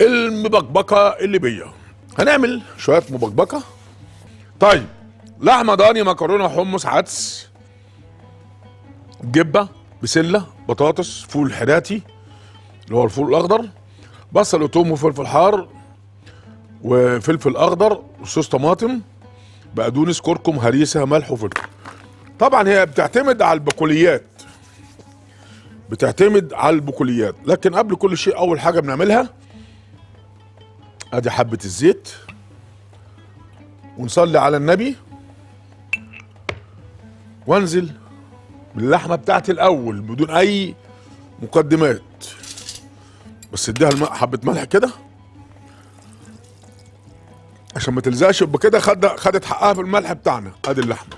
المبكبكة اللي بيا هنعمل شويه مبكبكة. طيب لحمه ضاني، مكرونه، حمص، عدس، جبه، بسله، بطاطس، فول حراتي اللي هو الفول الاخضر، بصل وثوم وفلفل حار وفلفل اخضر وصوص طماطم، بقدونس، كركم، هريسه، ملح وفلفل. طبعا هي بتعتمد على البقوليات، لكن قبل كل شيء اول حاجه بنعملها ادي حبه الزيت ونصلي على النبي، وانزل باللحمه بتاعتي الاول بدون اي مقدمات، بس اديها حبه ملح كده عشان ما تلزقش، يبقى كده خدت حقها في الملح بتاعنا. ادي اللحمه،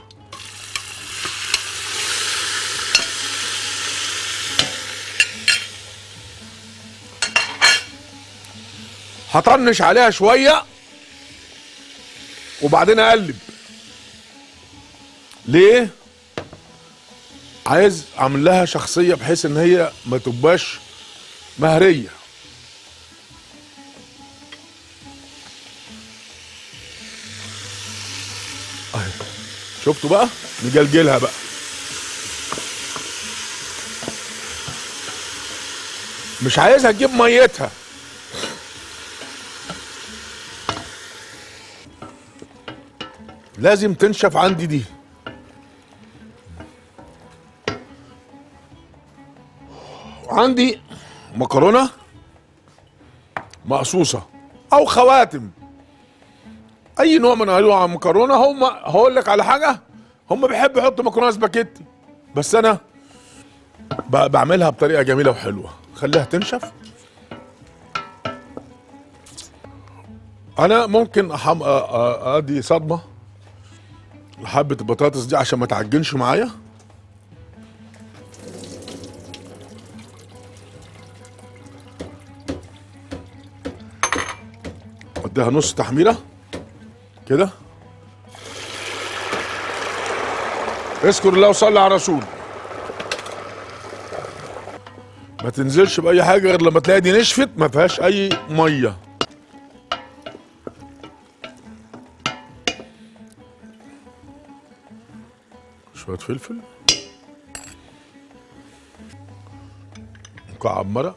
هطنش عليها شويه وبعدين اقلب. ليه؟ عايز اعمل لها شخصيه بحيث ان هي ما تبقاش مهريه. شفتوا بقى؟ نجلجلها بقى. مش عايزها تجيب ميتها. لازم تنشف عندي دي. عندي مكرونه مقصوصه او خواتم، اي نوع من انواع المكرونه. هم هقول لك على حاجه، هم بيحبوا يحطوا مكرونه سباكيتي، بس انا بعملها بطريقه جميله وحلوه. خليها تنشف. انا ممكن ادي صدمه لحبه البطاطس دي عشان ما تعجنش معايا. اديها نص تحميره كده. اذكر الله وصلي على الرسول. ما تنزلش باي حاجه غير لما تلاقي دي نشفت ما فيهاش اي ميه. شويه فلفل، مكعب مرق،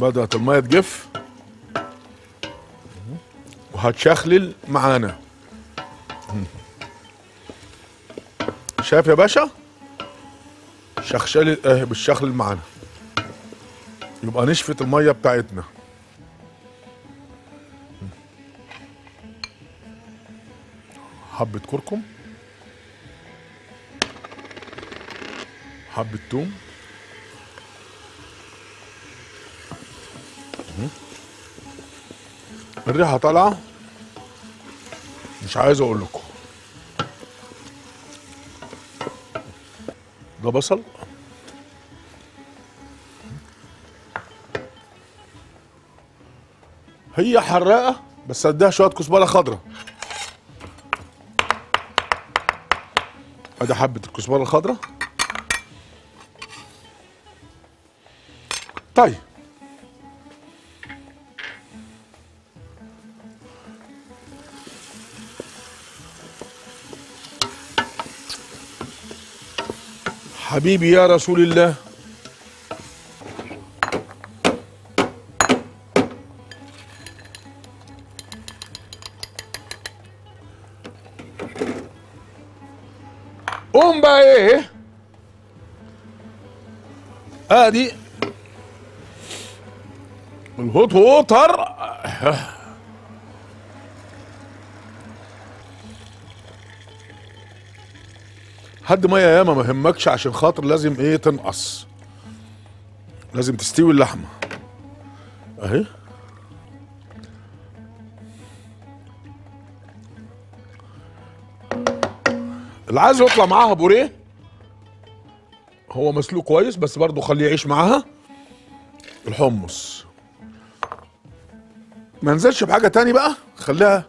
بدأت المية تجف وهتشخلل معانا. شايف يا باشا؟ شخشلت اهي، بتشخلل معانا، يبقى نشفت المية بتاعتنا. حبة كركم، حبة توم، الريحة طالعة، مش عايز اقول لكم. ده بصل، هي حراقة بس اديها شوية كزبرة خضراء. ادي حبة الكزبرة الخضراء. طيب حبيبي يا رسول الله، قوم بقى. ايه ادي الهوت ووتر، هد ميه ياما ما يهمكش، عشان خاطر لازم ايه تنقص، لازم تستوي اللحمه اهي. اللي عايز يطلع معاها بوريه، هو مسلوق كويس بس برضه خليه يعيش معاها الحمص. ما ننزلش بحاجه تاني بقى، خليها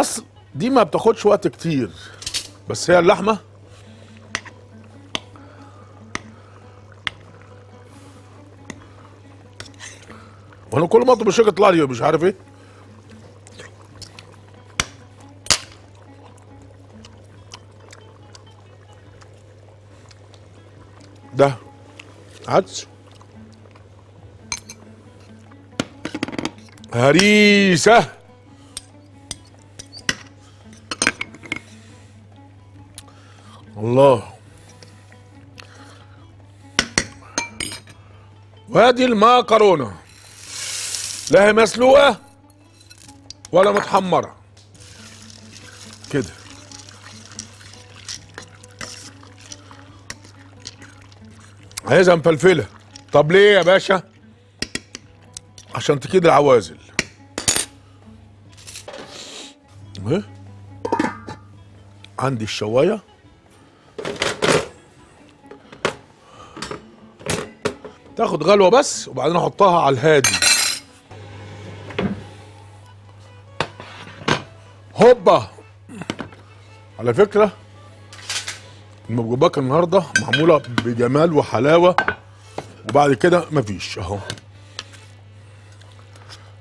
اصل دي ما بتاخدش وقت كتير، بس هي اللحمه وانا كل ما اطلب الشيك يطلع لي مش عارف ايه. ده عدس هريسه، الله. وادي المكرونه، لا هي مسلوقه ولا متحمره كده. عايزها مفلفله. طب ليه يا باشا؟ عشان تكيد العوازل. ايه؟ عندي الشوايه تاخد غلوه بس، وبعدين احطها على الهادي. هوبا. على فكره المبكبكة النهارده معموله بجمال وحلاوه، وبعد كده مفيش اهو.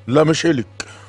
لا مش إلك.